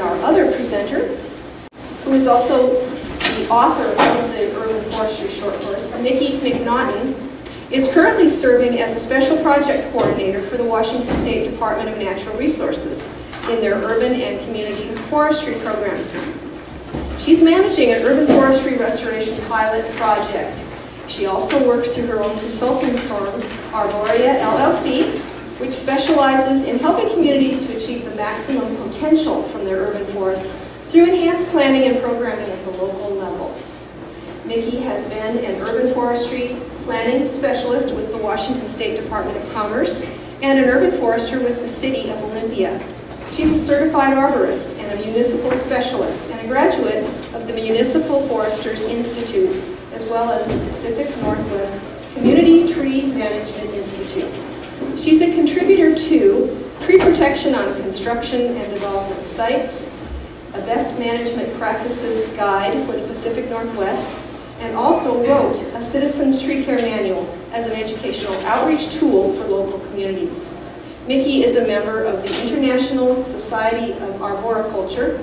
and our other presenter, who is also the author of the urban forestry short course, Miki McNaughton, is currently serving as a special project coordinator for the Washington State Department of Natural Resources in their urban and community forestry program. She's managing an urban forestry restoration pilot project. She also works through her own consulting firm, Arboria LLC, which specializes in helping communities to achieve the maximum potential from their urban forests through enhanced planning and programming at the local level. Miki has been an urban forestry planning specialist with the Washington State Department of Commerce and an urban forester with the City of Olympia. She's a certified arborist and a municipal specialist and a graduate of the Municipal Foresters Institute, as well as the Pacific Northwest Community Tree Management Institute. She's a contributor to tree protection on construction and development sites, a best management practices guide for the Pacific Northwest, and also wrote a Citizens Tree Care Manual as an educational outreach tool for local communities. Miki is a member of the International Society of Arboriculture,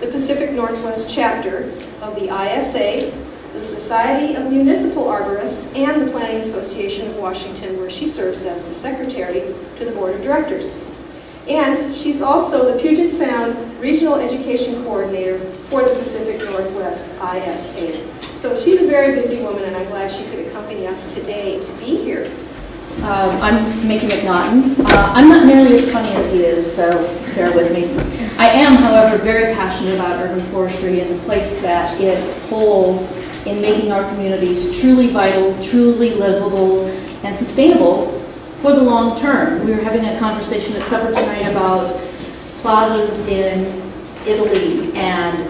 the Pacific Northwest chapter of the ISA, the Society of Municipal Arborists, and the Planning Association of Washington, where she serves as the secretary to the board of directors. And she's also the Puget Sound Regional Education Coordinator for the Pacific Northwest ISA. So she's a very busy woman, and I'm glad she could accompany us today to be here. I'm Miki McNaughton. I'm not nearly as funny as he is, so bear with me. I am, however, very passionate about urban forestry and the place that it holds in making our communities truly vital, truly livable, and sustainable for the long term. We were having a conversation at supper tonight about plazas in Italy and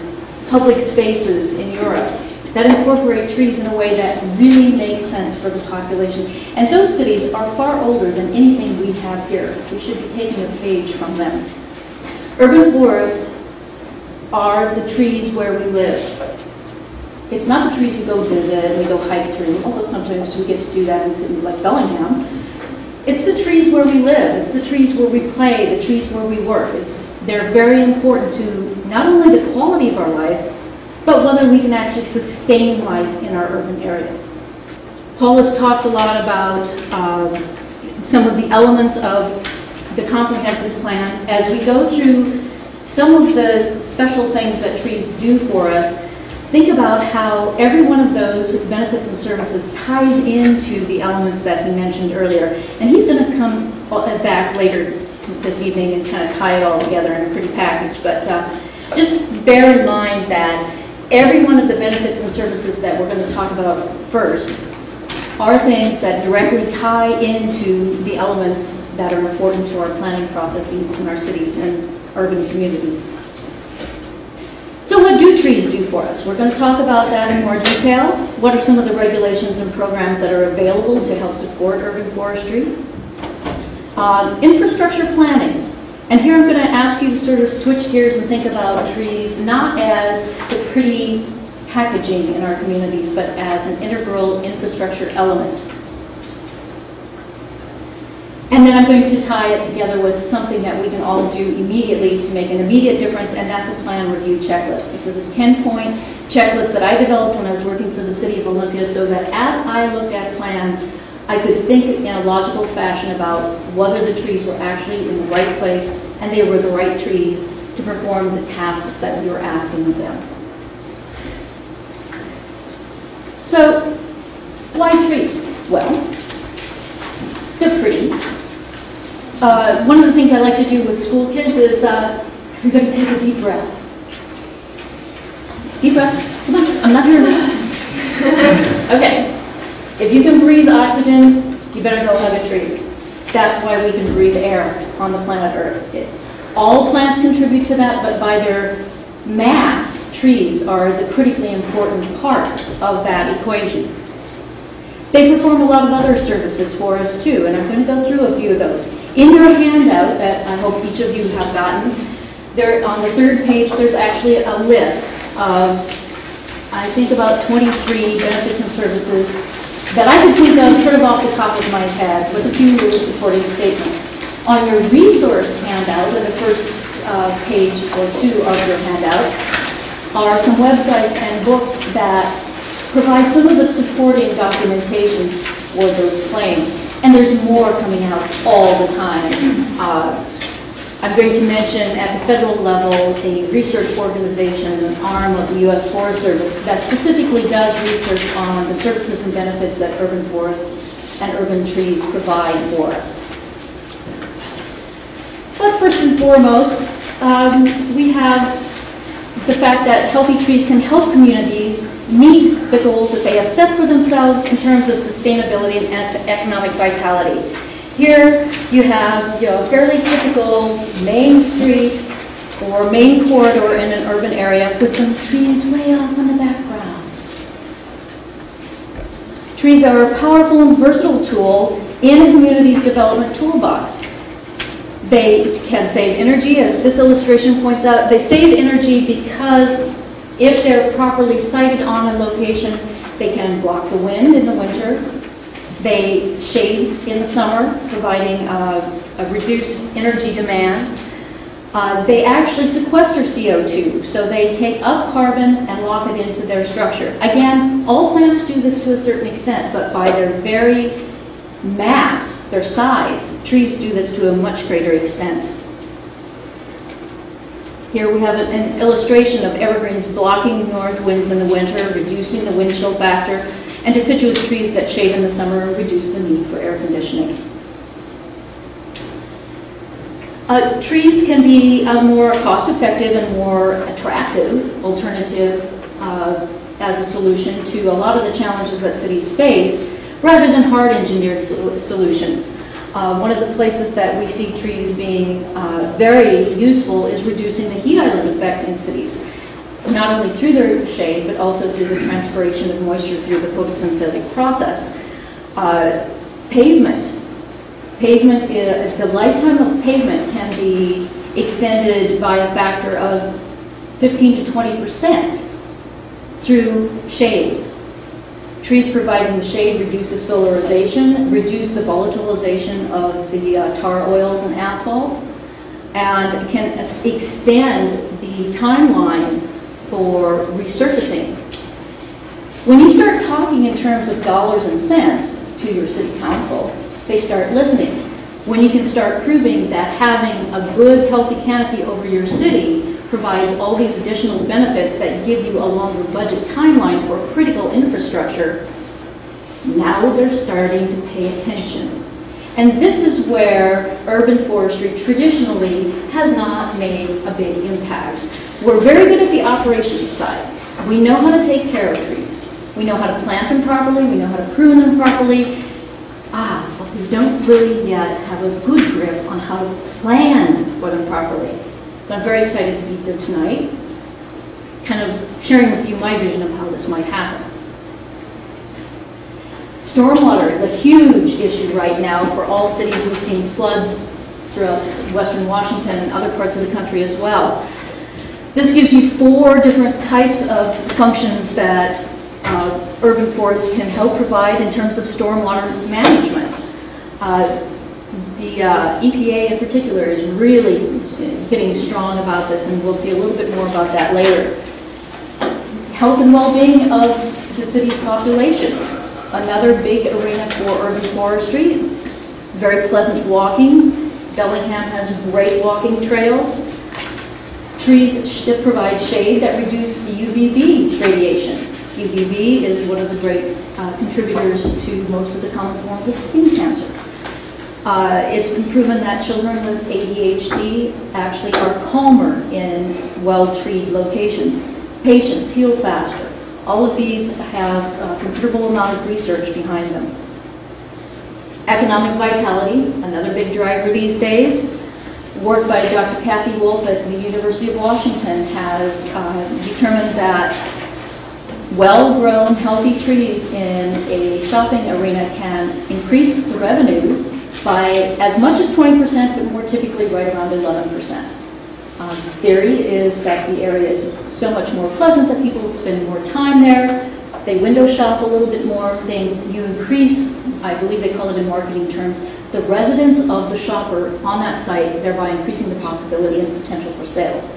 public spaces in Europe that incorporate trees in a way that really makes sense for the population. And those cities are far older than anything we have here. We should be taking a page from them. Urban forests are the trees where we live. It's not the trees we go visit and we go hike through, although sometimes we get to do that in cities like Bellingham. It's the trees where we live. It's the trees where we play, the trees where we work. They're very important to not only the quality of our life, but whether we can actually sustain life in our urban areas. Paul has talked a lot about some of the elements of the comprehensive plan. As we go through some of the special things that trees do for us, think about how every one of those benefits and services ties into the elements that he mentioned earlier. And he's going to come back later this evening and kind of tie it all together in a pretty package. But just bear in mind that every one of the benefits and services that we're going to talk about first are things that directly tie into the elements that are important to our planning processes in our cities and urban communities. So what do trees do for us? We're going to talk about that in more detail. What are some of the regulations and programs that are available to help support urban forestry? Infrastructure planning. And here I'm going to ask you to sort of switch gears and think about trees not as the pretty packaging in our communities, but as an integral infrastructure element. And then I'm going to tie it together with something that we can all do immediately to make an immediate difference, and that's a plan review checklist. This is a 10-point checklist that I developed when I was working for the City of Olympia, so that as I looked at plans, I could think in a logical fashion about whether the trees were actually in the right place and they were the right trees to perform the tasks that we were asking of them. So, why trees? Well, they're pretty. One of the things I like to do with school kids is we're going to take a deep breath. Deep breath. Come on, I'm not hearing that. Okay. If you can breathe oxygen, you better go hug a tree. That's why we can breathe air on the planet Earth. All plants contribute to that, but by their mass, trees are the critically important part of that equation. They perform a lot of other services for us too, and I'm going to go through a few of those. In your handout that I hope each of you have gotten, there on the third page, there's actually a list of, I think, about 23 benefits and services that I could think of sort of off the top of my head with a few really supporting statements. On your resource handout, with the first page or two of your handout, are some websites and books that provide some of the supporting documentation for those claims. And there's more coming out all the time. I'm going to mention at the federal level a research organization, an arm of the U.S. Forest Service, that specifically does research on the services and benefits that urban forests and urban trees provide for us. But first and foremost, we have the fact that healthy trees can help communities meet the goals that they have set for themselves in terms of sustainability and economic vitality. Here you have, you know, a fairly typical main street or main corridor in an urban area with some trees way off in the background. Trees are a powerful and versatile tool in a community's development toolbox. They can save energy, as this illustration points out. They save energy because if they're properly sited on a location, they can block the wind in the winter. They shade in the summer, providing a reduced energy demand. They actually sequester CO2, so they take up carbon and lock it into their structure. Again, all plants do this to a certain extent, but by their very mass, their size, trees do this to a much greater extent. Here we have an illustration of evergreens blocking north winds in the winter, reducing the wind chill factor, and deciduous trees that shade in the summer reduce the need for air conditioning. Trees can be a more cost-effective and more attractive alternative as a solution to a lot of the challenges that cities face, rather than hard-engineered solutions. One of the places that we see trees being very useful is reducing the heat island effect in cities, not only through their shade, but also through the transpiration of moisture through the photosynthetic process. Pavement, the lifetime of pavement can be extended by a factor of 15 to 20% through shade. Trees providing the shade reduces solarization, reduce the volatilization of the tar oils and asphalt, and can extend the timeline for resurfacing. When you start talking in terms of dollars and cents to your city council, they start listening. When you can start proving that having a good, healthy canopy over your city provides all these additional benefits that give you a longer budget timeline for critical infrastructure, now they're starting to pay attention. And this is where urban forestry traditionally has not made a big impact. We're very good at the operations side. We know how to take care of trees. We know how to plant them properly. We know how to prune them properly. But we don't really yet have a good grip on how to plan for them properly. So I'm very excited to be here tonight, kind of sharing with you my vision of how this might happen. Stormwater is a huge issue right now for all cities. We've seen floods throughout Western Washington and other parts of the country as well. This gives you four different types of functions that urban forests can help provide in terms of stormwater management. The EPA in particular is really getting strong about this, and we'll see a little bit more about that later. Health and well-being of the city's population, another big arena for urban forestry. Very pleasant walking. Bellingham has great walking trails. Trees provide shade that reduce UVB radiation. UVB is one of the great contributors to most of the common forms of skin cancer. It's been proven that children with ADHD actually are calmer in well-treed locations. Patients heal faster. All of these have a considerable amount of research behind them. Economic vitality, another big driver these days. Work by Dr. Kathy Wolf at the University of Washington has determined that well-grown, healthy trees in a shopping arena can increase the revenue by as much as 20%, but more typically right around 11%. Theory is that the area is so much more pleasant that people spend more time there. They window shop a little bit more. You increase, I believe they call it in marketing terms, the residence of the shopper on that site, thereby increasing the possibility and potential for sales.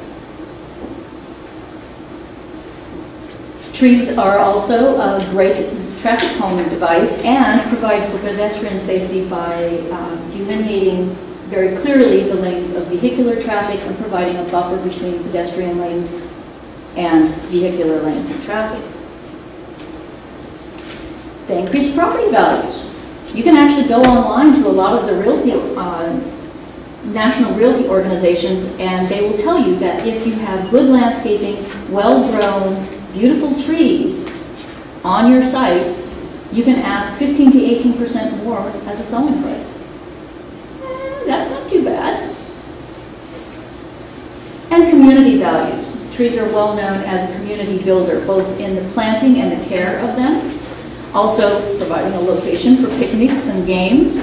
Trees are also a great traffic calming device and provide for pedestrian safety by delineating very clearly the lanes of vehicular traffic and providing a buffer between pedestrian lanes and vehicular lanes of traffic. They increase property values. You can actually go online to a lot of the realty, national realty organizations, and they will tell you that if you have good landscaping, well-grown, beautiful trees on your site, you can ask 15 to 18% more as a selling price. That's not too bad. And community values. Trees are well known as a community builder, both in the planting and the care of them. Also providing a location for picnics and games.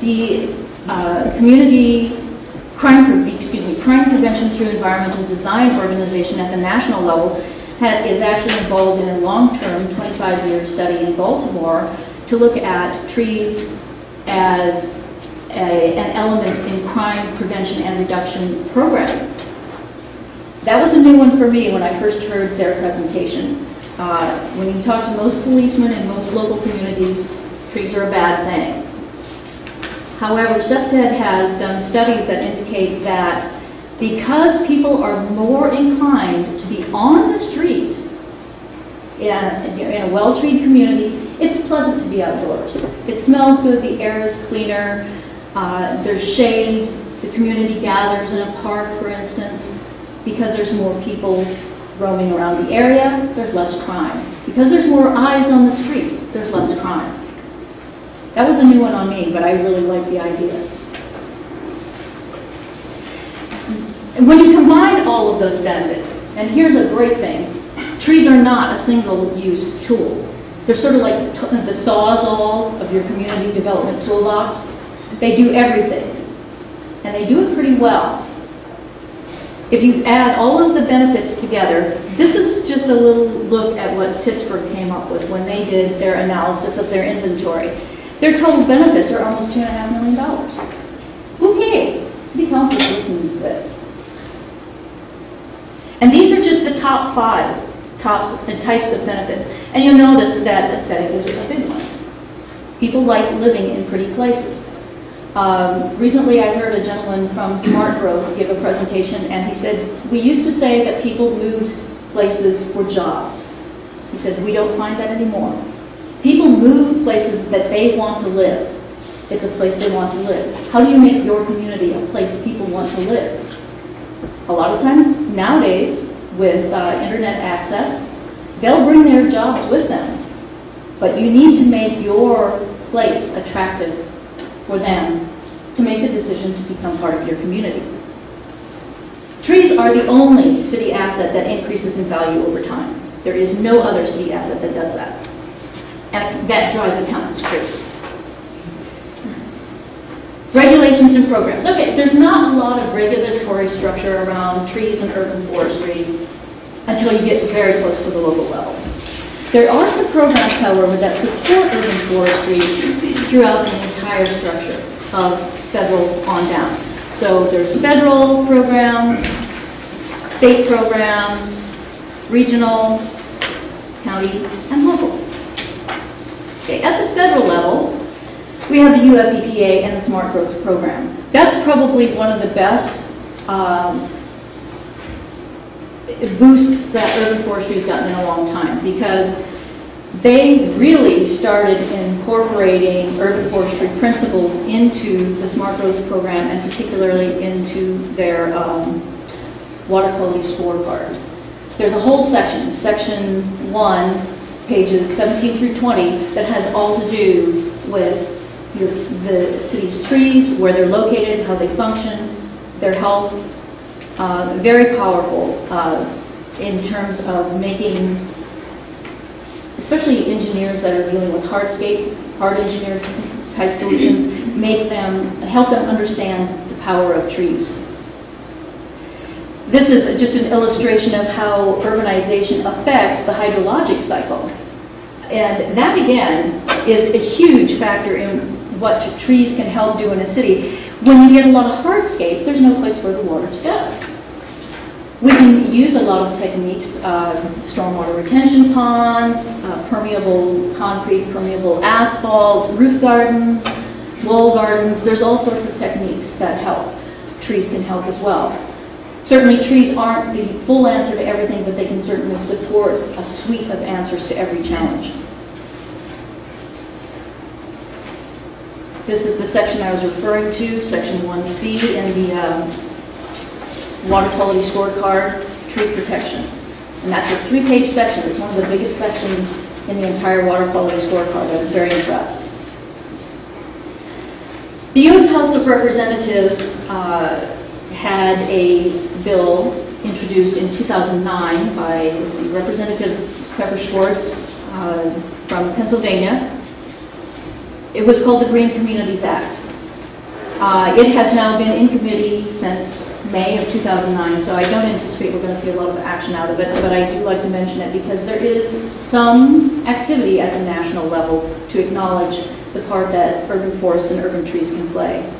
The crime prevention through environmental design organization at the national level is actually involved in a long-term 25-year study in Baltimore to look at trees as an element in crime prevention and reduction programming. That was a new one for me when I first heard their presentation. When you talk to most policemen in most local communities, trees are a bad thing. However, SEPTED has done studies that indicate that because people are more inclined to be on the street in a well-treed community, it's pleasant to be outdoors. It smells good, the air is cleaner, there's shade, the community gathers in a park, for instance, because there's more people roaming around the area, there's less crime. Because there's more eyes on the street, there's less crime. That was a new one on me, but I really like the idea. And when you combine all of those benefits, and here's a great thing, trees are not a single-use tool. They're sort of like the sawzall of your community development toolbox. They do everything, and they do it pretty well. If you add all of the benefits together, this is just a little look at what Pittsburgh came up with when they did their analysis of their inventory. Their total benefits are almost $2.5 million. Okay, City Council listened to this. And these are just the top five types of benefits. And you'll notice that aesthetic is a big one. People like living in pretty places. Recently I heard a gentleman from Smart Growth give a presentation, and he said, we used to say that people moved places for jobs. He said, we don't find that anymore. People move places that they want to live. It's a place they want to live. How do you make your community a place people want to live? A lot of times nowadays with internet access, they'll bring their jobs with them. But you need to make your place attractive for them to make a decision to become part of your community. Trees are the only city asset that increases in value over time. There is no other city asset that does that. And that drives accountants crazy. Regulations and programs. Okay, there's not a lot of regulatory structure around trees and urban forestry until you get very close to the local level. There are some programs, however, that support urban forestry throughout the entire structure of federal on down. So there's federal programs, state programs, regional, county, and local. Okay, at the federal level, we have the U.S. EPA and the Smart Growth Program. That's probably one of the best boosts that urban forestry has gotten in a long time, because they really started incorporating urban forestry principles into the Smart Growth Program and particularly into their water quality scorecard. There's a whole section, Section 1, pages 17 through 20, that has all to do with the city's trees, where they're located, how they function, their health. Very powerful in terms of making, especially engineers that are dealing with hardscape, hard engineer type solutions, help them understand the power of trees. this is just an illustration of how urbanization affects the hydrologic cycle. And that, again, is a huge factor in what trees can help do in a city. When you get a lot of hardscape, there's no place for the water to go. We can use a lot of techniques, stormwater retention ponds, permeable concrete, permeable asphalt, roof gardens, wall gardens. There's all sorts of techniques that help. Trees can help as well. Certainly trees aren't the full answer to everything, but they can certainly support a suite of answers to every challenge. This is the section I was referring to, section 1C in the water quality scorecard, tree protection. And that's a 3-page section. It's one of the biggest sections in the entire water quality scorecard. I was very impressed. The U.S. House of Representatives had a bill introduced in 2009 by Representative Pepper Schwartz from Pennsylvania. It was called the Green Communities Act. It has now been in committee since May of 2009, so I don't anticipate we're going to see a lot of action out of it, but I do like to mention it because there is some activity at the national level to acknowledge the part that urban forests and urban trees can play.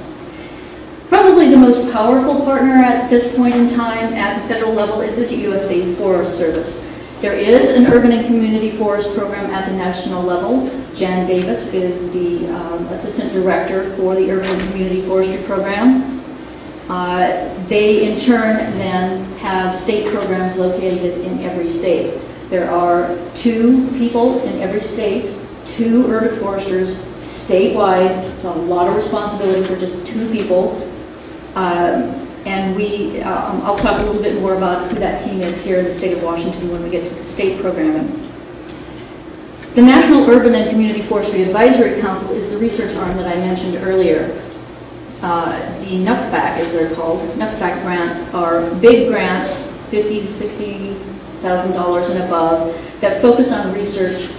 Probably the most powerful partner at this point in time at the federal level is the U.S. State Forest Service. There is an urban and community forest program at the national level. Jan Davis is the assistant director for the urban and community forestry program. They in turn then have state programs located in every state. There are 2 people in every state, 2 urban foresters statewide. It's a lot of responsibility for just 2 people. And we, I'll talk a little bit more about who that team is here in the state of Washington when we get to the state programming. The National Urban and Community Forestry Advisory Council is the research arm that I mentioned earlier. The NUCFAC, as they're called, NUCFAC grants are big grants, $50,000 to $60,000 and above, that focus on research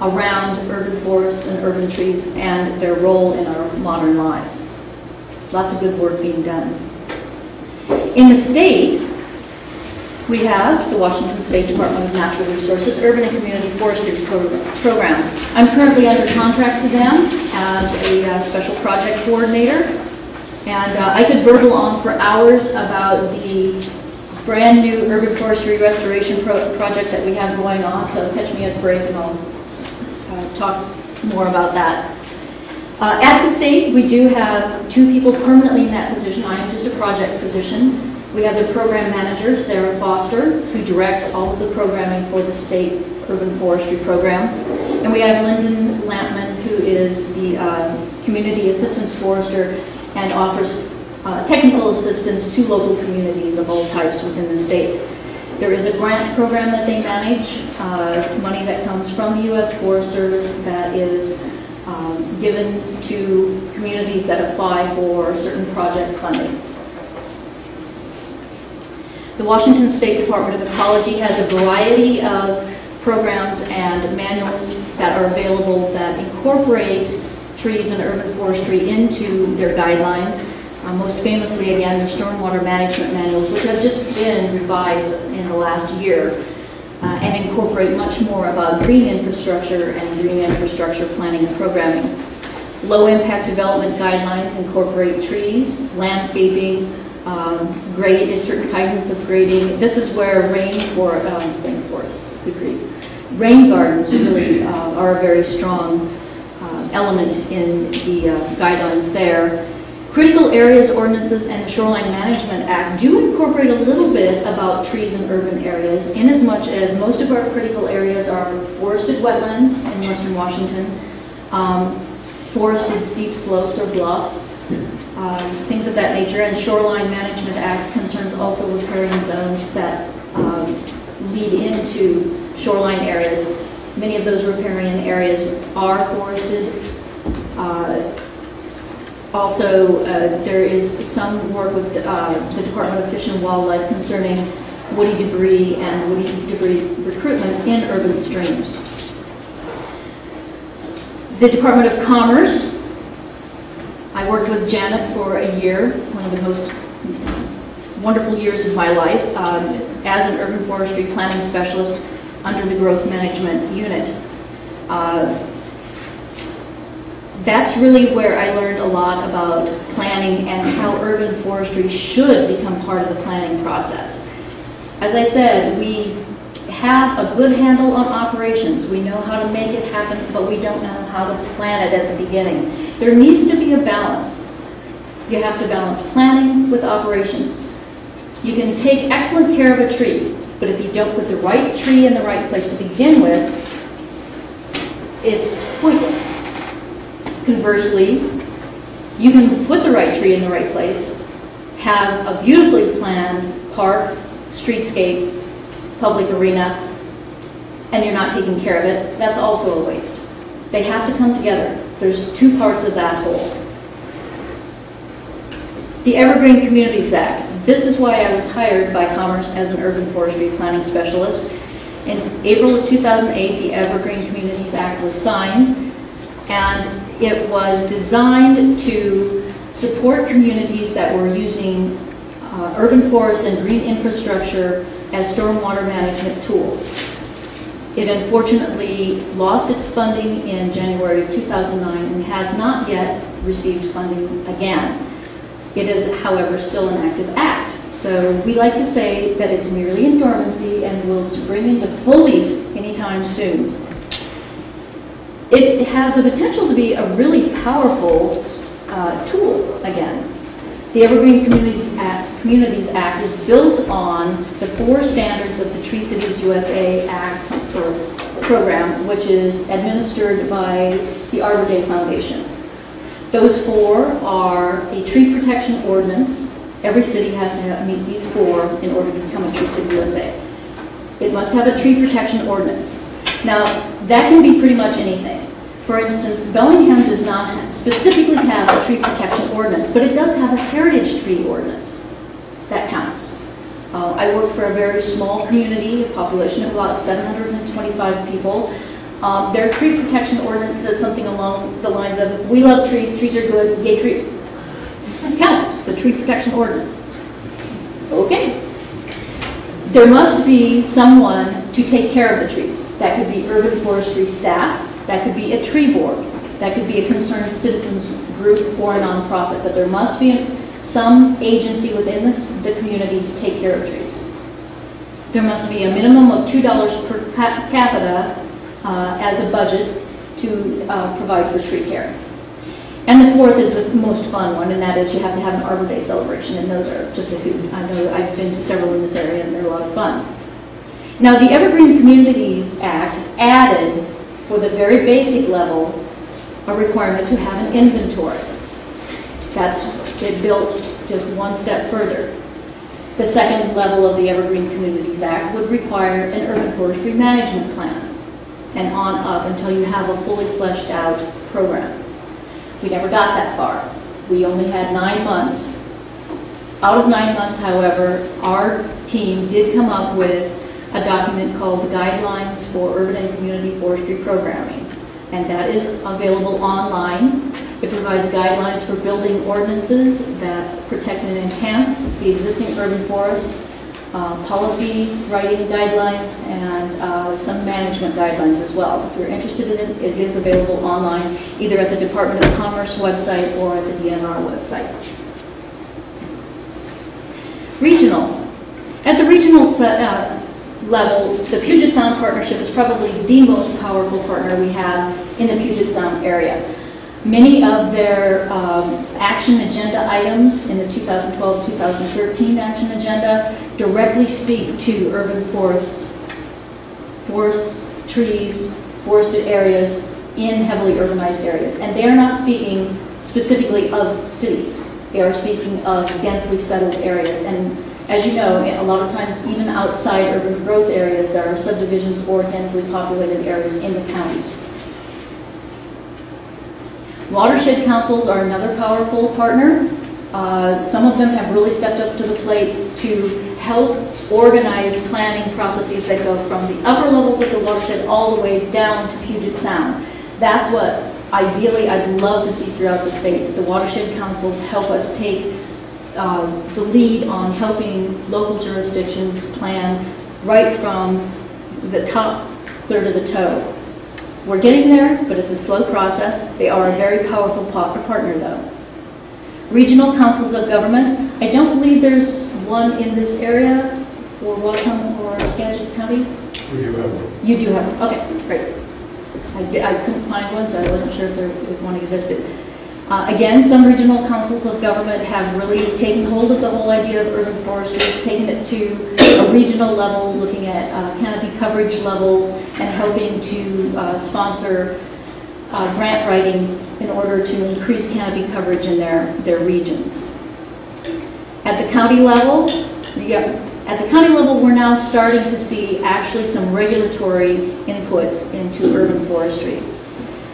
around urban forests and urban trees and their role in our modern lives. Lots of good work being done. In the state, we have the Washington State Department of Natural Resources Urban and Community Forestry Program. I'm currently under contract to them as a special project coordinator, and I could burble on for hours about the brand new urban forestry restoration project that we have going on, so catch me at break and I'll talk more about that. At the state, we do have 2 people permanently in that position. I am just a project position. We have the program manager, Sarah Foster, who directs all of the programming for the state urban forestry program. And we have Lyndon Lampman, who is the community assistance forester and offers technical assistance to local communities of all types within the state. There is a grant program that they manage, money that comes from the U.S. Forest Service that is given to communities that apply for certain project funding. The Washington State Department of Ecology has a variety of programs and manuals that are available that incorporate trees and urban forestry into their guidelines. Most famously, again, their stormwater management manuals, which have just been revised in the last year and incorporate much more about green infrastructure and green infrastructure planning and programming. Low-impact development guidelines incorporate trees, landscaping, grade, certain kinds of grading. This is where rainforests, rain gardens really are a very strong element in the guidelines there. Critical areas ordinances and the Shoreline Management Act do incorporate a little bit about trees in urban areas, in as much as most of our critical areas are forested wetlands in western Washington, forested steep slopes or bluffs. Things of that nature, and Shoreline Management Act concerns also riparian zones that lead into shoreline areas. Many of those riparian areas are forested. There is some work with the Department of Fish and Wildlife concerning woody debris and woody debris recruitment in urban streams. The Department of Commerce, I worked with Janet for a year, one of the most wonderful years of my life as an urban forestry planning specialist under the growth management unit. That's really where I learned a lot about planning and how urban forestry should become part of the planning process. As I said, we have a good handle on operations. We know how to make it happen, but we don't know how to plan it at the beginning. There needs to be a balance. You have to balance planning with operations. You can take excellent care of a tree, but if you don't put the right tree in the right place to begin with, it's pointless. Conversely, you can put the right tree in the right place, have a beautifully planned park, streetscape, public arena, and you're not taking care of it. That's also a waste. They have to come together. There's two parts of that whole. The Evergreen Communities Act. This is why I was hired by Commerce as an urban forestry planning specialist. In April of 2008, the Evergreen Communities Act was signed, and it was designed to support communities that were using urban forests and green infrastructure as stormwater management tools. It unfortunately lost its funding in January of 2009 and has not yet received funding again. It is, however, still an active act. So we like to say that it's merely in dormancy and will spring into full leaf anytime soon. It has the potential to be a really powerful tool again. The Evergreen Communities Act is built on the four standards of the Tree Cities USA Act program, which is administered by the Arbor Day Foundation. Those four are a tree protection ordinance. Every city has to meet these four in order to become a Tree City USA. It must have a tree protection ordinance. Now, that can be pretty much anything. For instance, Bellingham does not specifically have a tree protection ordinance, but it does have a heritage tree ordinance. That counts. I work for a very small community, a population of about 725 people. Their tree protection ordinance says something along the lines of, we love trees are good, yay trees. It counts, it's a tree protection ordinance. Okay. There must be someone to take care of the trees. That could be urban forestry staff, that could be a tree board, that could be a concerned citizens group or a nonprofit, but there must be some agency within the community to take care of trees. There must be a minimum of $2 per capita as a budget to provide for tree care. And the fourth is the most fun one, and that is you have to have an Arbor Day celebration, and those are just a few. I know I've been to several in this area, and they're a lot of fun. Now, the Evergreen Communities Act added, for the very basic level, a requirement to have an inventory. That's it built just one step further. The second level of the Evergreen Communities Act would require an urban forestry management plan, and on up until you have a fully fleshed out program. We never got that far. We only had 9 months. Out of 9 months, however, our team did come up with a document called the Guidelines for Urban and Community Forestry Programming, and that is available online. It provides guidelines for building ordinances that protect and enhance the existing urban forest, policy writing guidelines, and some management guidelines as well. If you're interested in it, it is available online, either at the Department of Commerce website or at the DNR website. Regional. At the regional level, the Puget Sound Partnership is probably the most powerful partner we have in the Puget Sound area. Many of their action agenda items in the 2012-2013 action agenda directly speak to urban forests, trees, forested areas in heavily urbanized areas. And they are not speaking specifically of cities. They are speaking of densely settled areas. And as you know, a lot of times, even outside urban growth areas, there are subdivisions or densely populated areas in the counties. Watershed councils are another powerful partner. Some of them have really stepped up to the plate to help organize planning processes that go from the upper levels of the watershed all the way down to Puget Sound. That's what ideally I'd love to see throughout the state. The watershed councils help us take the lead on helping local jurisdictions plan right from the top clear to the toe. We're getting there, but it's a slow process. They are a very powerful partner, though. Regional councils of government. I don't believe there's one in this area, or Whatcom or Skagit County. We do have one. You do have one. Okay, great. I couldn't find one, so I wasn't sure if one existed. Again, some regional councils of government have really taken hold of the whole idea of urban forestry, taken it to a regional level, looking at canopy coverage levels, and helping to sponsor grant writing in order to increase canopy coverage in their regions. At the county level, we're now starting to see actually some regulatory input into urban forestry.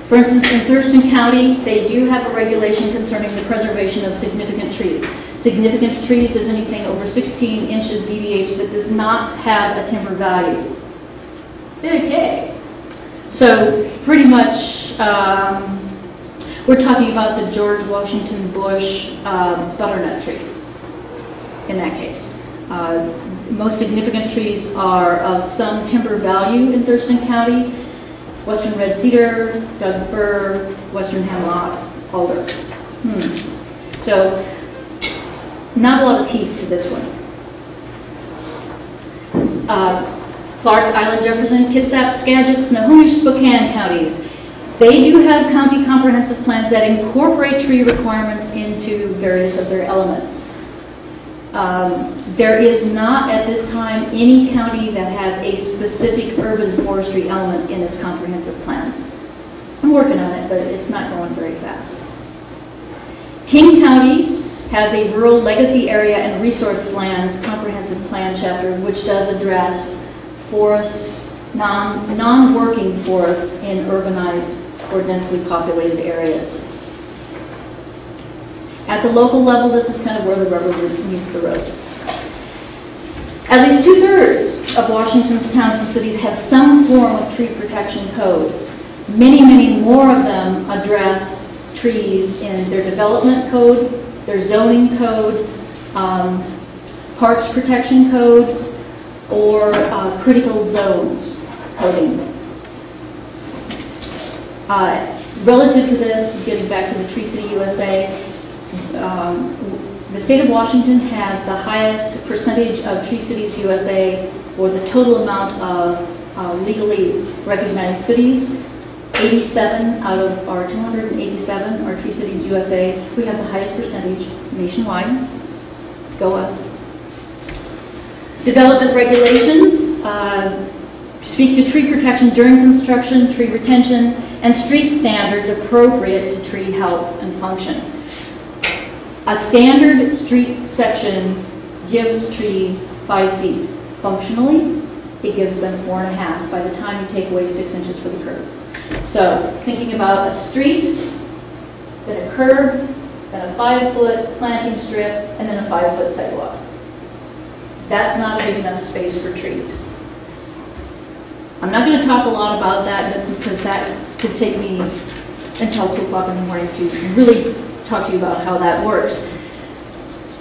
For instance, in Thurston County, they do have a regulation concerning the preservation of significant trees. Significant trees is anything over 16 inches DDH that does not have a timber value. Big yay. So pretty much, we're talking about the George Washington Bush butternut tree in that case. Most significant trees are of some timber value in Thurston County. Western red cedar, Doug fir, western hemlock, alder. So, not a lot of teeth to this one. Clark, Island, Jefferson, Kitsap, Skagit, Snohomish, Spokane counties. They do have county comprehensive plans that incorporate tree requirements into various of their elements. There is not at this time any county that has a specific urban forestry element in its comprehensive plan. I'm working on it, but it's not going very fast. King County has a rural legacy area and resource lands comprehensive plan chapter, which does address forests, non-working forests in urbanized or densely populated areas. At the local level, this is kind of where the rubber meets the road. At least two-thirds of Washington's towns and cities have some form of tree protection code. Many, many more of them address trees in their development code, their zoning code, parks protection code, or critical zones coding. Relative to this, getting back to the Tree City USA, the state of Washington has the highest percentage of Tree Cities USA for the total amount of legally recognized cities. 87 out of our 287 are Tree Cities USA. We have the highest percentage nationwide. Go us. Development regulations speak to tree protection during construction, tree retention, and street standards appropriate to tree health and function. A standard street section gives trees 5 feet. Functionally, it gives them 4.5 by the time you take away 6 inches for the curb. So thinking about a street, then a curb, then a 5-foot planting strip, and then a 5-foot sidewalk. That's not a big enough space for trees. I'm not going to talk a lot about that because that could take me until 2 o'clock in the morning to really talk to you about how that works.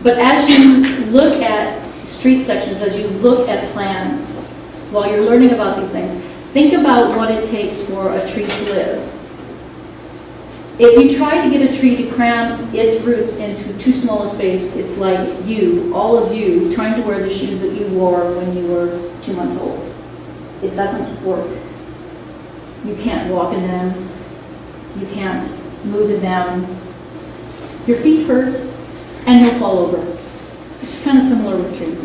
But as you look at street sections, as you look at plans, while you're learning about these things, think about what it takes for a tree to live. If you try to get a tree to cram its roots into too small a space, it's like you, all of you, trying to wear the shoes that you wore when you were 2 months old. It doesn't work. You can't walk in them. You can't move in them. Your feet hurt, and you'll fall over. It's kind of similar with trees.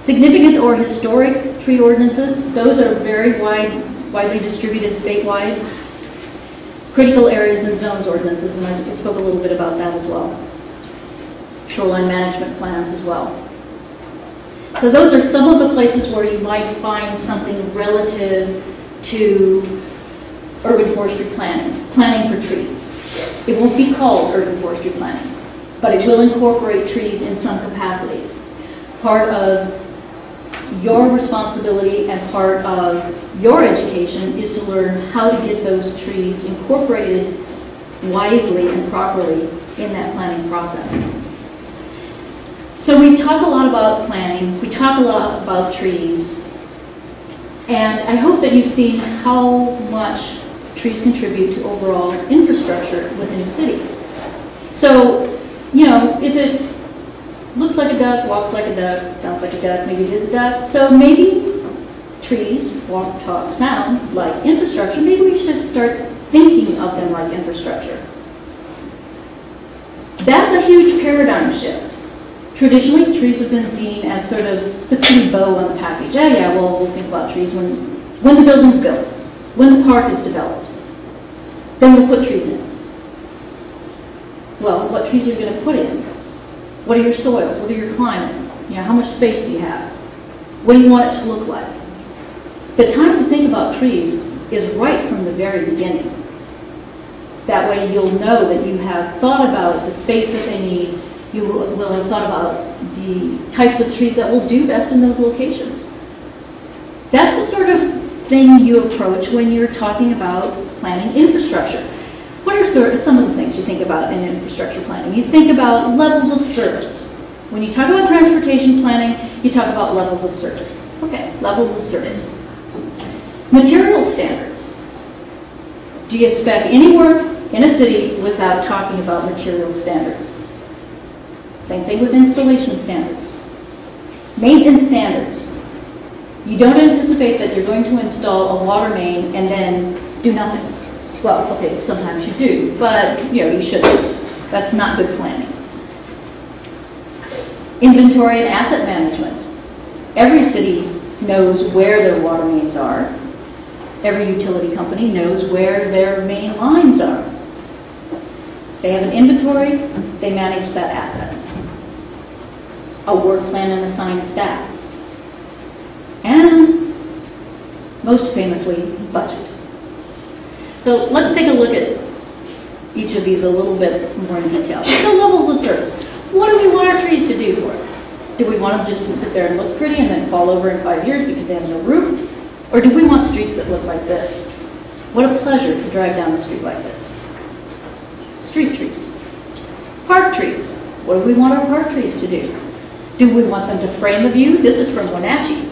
Significant or historic tree ordinances, those are very widely distributed statewide. Critical areas and zones ordinances, and I spoke a little bit about that as well. Shoreline management plans as well. So those are some of the places where you might find something relative to urban forestry planning, planning for trees. It won't be called urban forestry planning, but it will incorporate trees in some capacity. Part of your responsibility and part of your education is to learn how to get those trees incorporated wisely and properly in that planning process. So we talk a lot about planning, we talk a lot about trees, and I hope that you've seen how much trees contribute to overall infrastructure within a city. So, you know, if it looks like a duck, walks like a duck, sounds like a duck, maybe it is a duck, so maybe trees, walk, talk, sound like infrastructure, maybe we should start thinking of them like infrastructure. That's a huge paradigm shift. Traditionally, trees have been seen as sort of the pretty bow on the package. Oh yeah, well, we'll think about trees when the building's built, when the park is developed, then we'll put trees in. Well, what trees are you going to put in? What are your soils? What are your climate? You know, how much space do you have? What do you want it to look like? The time to think about trees is right from the very beginning. That way you'll know that you have thought about the space that they need, you will have thought about the types of trees that will do best in those locations. That's the sort of thing you approach when you're talking about planning infrastructure. What are some of the things you think about in infrastructure planning? You think about levels of service. When you talk about transportation planning, you talk about levels of service. Okay, levels of service. Material standards. Do you spec any work in a city without talking about material standards? Same thing with installation standards. Maintenance standards. You don't anticipate that you're going to install a water main and then do nothing. Well, okay, sometimes you do, but you know, you shouldn't. That's not good planning. Inventory and asset management. Every city knows where their water mains are. Every utility company knows where their main lines are. They have an inventory, they manage that asset. A work plan and assigned staff. And most famously, budget. So let's take a look at each of these a little bit more in detail. So levels of service. What do we want our trees to do for us? Do we want them just to sit there and look pretty and then fall over in 5 years because they have no root? Or do we want streets that look like this? What a pleasure to drive down a street like this. Street trees. Park trees. What do we want our park trees to do? Do we want them to frame a view? This is from Wenatchee.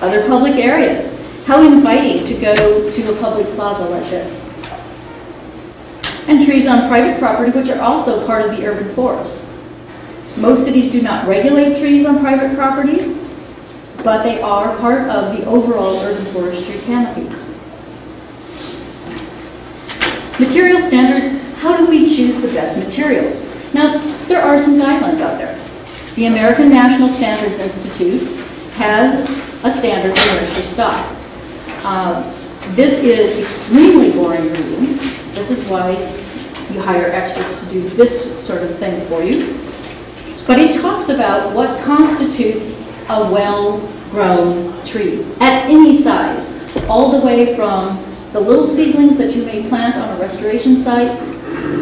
Other public areas. How inviting to go to a public plaza like this. And trees on private property, which are also part of the urban forest. Most cities do not regulate trees on private property, but they are part of the overall urban forestry canopy. Material standards, how do we choose the best materials? Now, there are some guidelines out there. The American National Standards Institute has a standard for nursery stock. This is extremely boring reading. This is why you hire experts to do this sort of thing for you. But it talks about what constitutes a well-grown tree at any size, all the way from the little seedlings that you may plant on a restoration site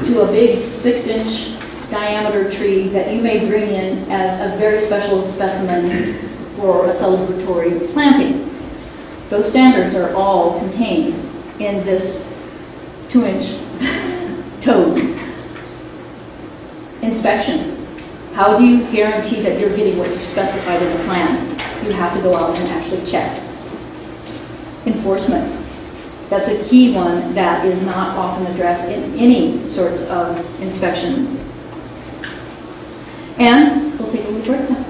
to a big 6-inch diameter tree that you may bring in as a very special specimen for a celebratory planting. Those standards are all contained in this 2-inch tome. Inspection. How do you guarantee that you're getting what you specified in the plan? You have to go out and actually check. Enforcement. That's a key one that is not often addressed in any sorts of inspection. And we'll take a little break now.